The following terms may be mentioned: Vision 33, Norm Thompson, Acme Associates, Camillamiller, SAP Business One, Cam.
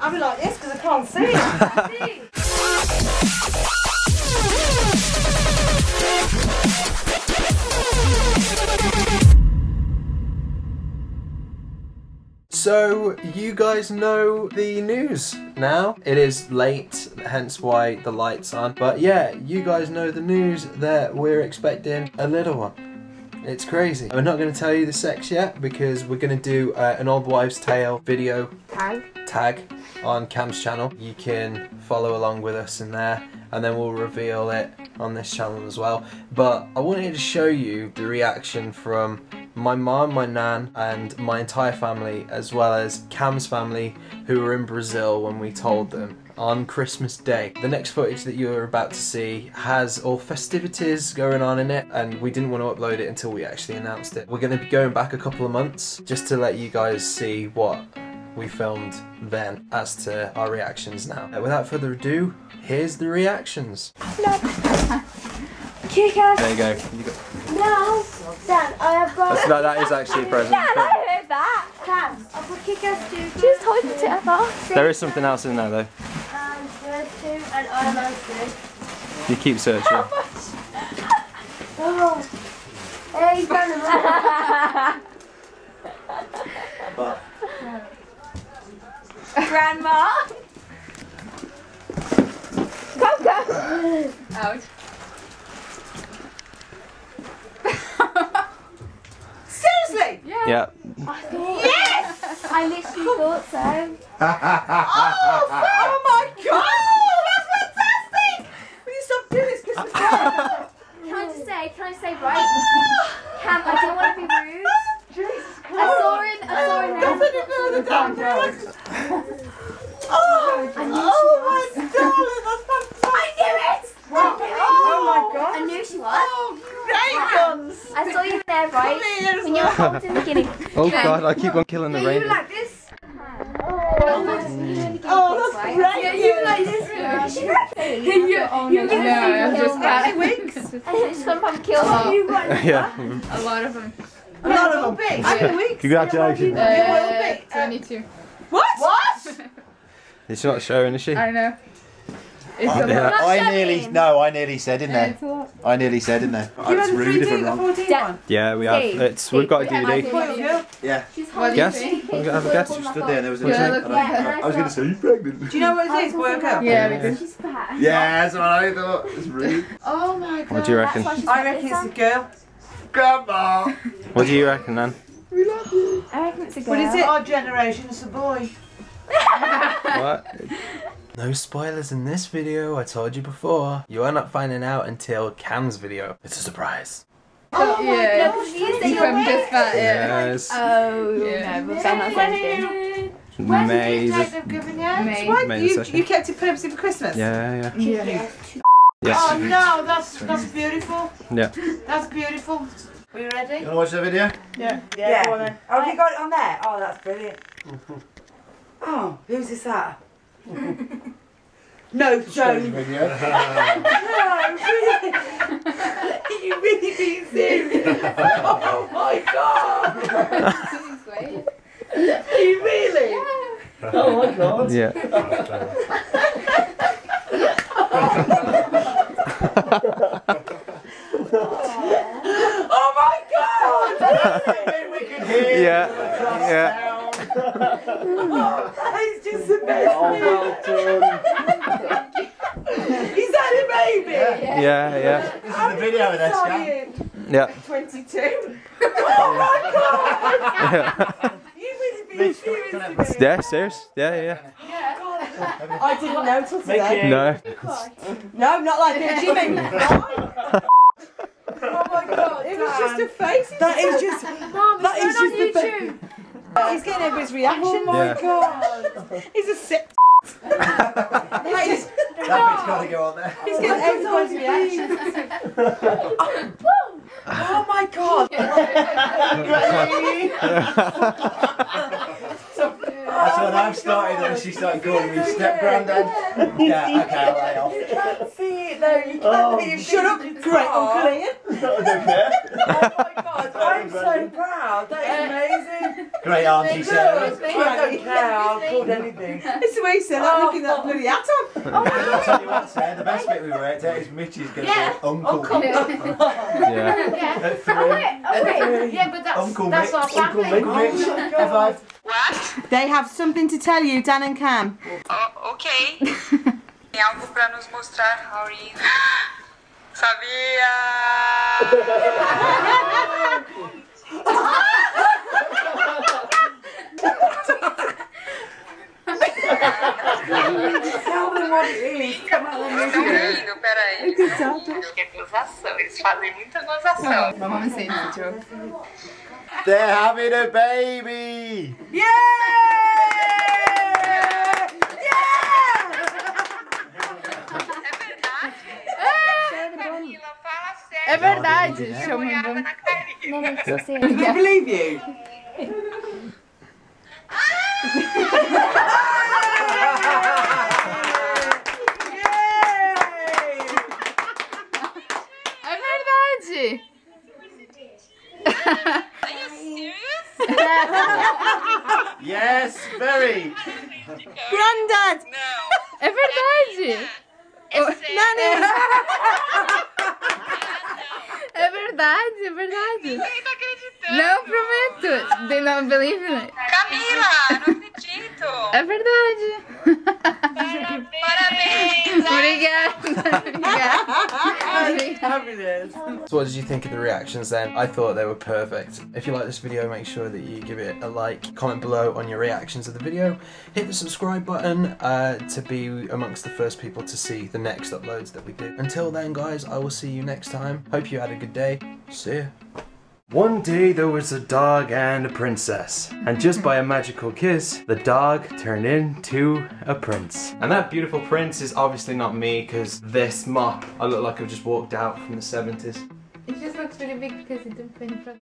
I'll be like this because I can't see. So you guys know the news now. It is late, hence why the light's on. But yeah, you guys know the news that we're expecting a little one. It's crazy. We're not going to tell you the sex yet because we're going to do an Old Wives' Tale video tag on Cam's channel. You can follow along with us in there, and then we'll reveal it on this channel as well. But I wanted to show you the reaction from my mom, my nan, and my entire family, as well as Cam's family, who were in Brazil when we told them on Christmas Day. The next footage that you're about to see has all festivities going on in it, and we didn't want to upload it until we actually announced it. We're going to be going back a couple of months just to let you guys see what we filmed then as to our reactions now. Without further ado, here's the reactions. No. Kick ass. There you go. You got... No. Dan, I have got... That is actually a present. Dan, I heard that. Dan, I've got kick ass too. Just hold it together. There is something else in there though. And I'm answered. You keep searching. How much? Oh. Hey, Grandma. But. Grandma. Go, go. Ouch. Seriously? Yeah. Yeah. I thought. Yes! I literally thought so. Oh, my God! Can I say right? Cam, I don't want to be rude. Jesus Christ. I saw her in the dark. Oh, my darling, that's fantastic. I knew it! Oh, my God. I knew she was. Oh, great guns. I saw you there, right? When you were holding the guinea pig. Oh, God, I keep on killing the reindeer. You like this? Oh, that's great. You like this? Yeah, a lot of them. A lot of them. How many weeks? Congratulations. 22. What? What? It's not showing, is she? I know. It's a lot. I nearly said in there. It's rude if I'm wrong. Yeah, we have. We've got a DVD. Yeah. Yes. I guess you stood there and there was a drink. I was going to say, you pregnant? Do you know what it is? Work out. Yeah, because she's fat. Yeah, that's what I thought. It's rude. Oh my God. What do you reckon? I reckon it's a girl. Grandma. What do you reckon, Nan? We love you. I reckon it's a girl. What is it? Our generation, it's a boy. What? No spoilers in this video, I told you before. You are not finding out until Cam's video. It's a surprise. Oh yeah, my God, yes. Oh yeah. No, that's not amazing. You kept it purposely for Christmas? Yeah. Oh no, that's beautiful. Yeah. That's beautiful. Are you ready? You wanna watch the video? Yeah. Go on then. Oh, have you got it on there? Oh, that's brilliant. Oh, who's this at? No, Joan. No, really. You really being serious? Oh my God! Are you really? Yeah. Oh my God! Yeah. Oh my God! Really? We can hear. Yeah. Oh, that is just the best. Is that a baby? Yeah. This is the video of that guy. Yeah. 22. Oh my God! You must be serious. Yeah, serious. Yeah. God. I didn't know till today. No, not like that. Jimmy. Oh my God! It was just a face. That is just. Mom, that is just the baby. He's getting everybody's reaction. Oh my God. He's a sick. That bit's got to go on there. He's getting everybody's reaction. Oh my God. That's when I've started and she started calling me step-granddad. Yeah, okay, I'll lay off. You can't see it though, you can't see it. Shut up, Uncle Ian. I don't care. Oh my God, I'm so proud. That is amazing. Great auntie Sarah. I don't care, I'll call anything. It's the way you said that, looking at that bloody hat on. I'll tell you what, Sarah, the best bit we worked out is Mitchie's going to be Uncle Mick. Yeah, but that's our family. Uncle What? They have something to tell you, Dan and Cam. Oh, okay. Algo para nos mostrar, Aurinho. Sabia! Tell them what it is. Come on, let me see. Peraí. Que gozação. Eles fazem muita gozação. Vamos ver se é joke. They're having a baby! Yeah! É verdade, chama o nome da Karina. I believe you. É verdade. Are you serious? Yes, very. Grandad. No. É verdade. Nani. É verdade. Ninguém tá acreditando. Não, prometo. They don't believe it. Camila, não acredito. É verdade. Parabéns. Obrigada. Obrigada. So what did you think of the reactions then? I thought they were perfect. If you like this video, make sure that you give it a like. Comment below on your reactions of the video. Hit the subscribe button to be amongst the first people to see the next uploads that we do. Until then, guys, I will see you next time. Hope you had a good day. See ya. One day there was a dog and a princess, and just by a magical kiss, the dog turned into a prince. And that beautiful prince is obviously not me, because this mop, I look like I've just walked out from the 70s. It just looks really big because it didn't fit in front.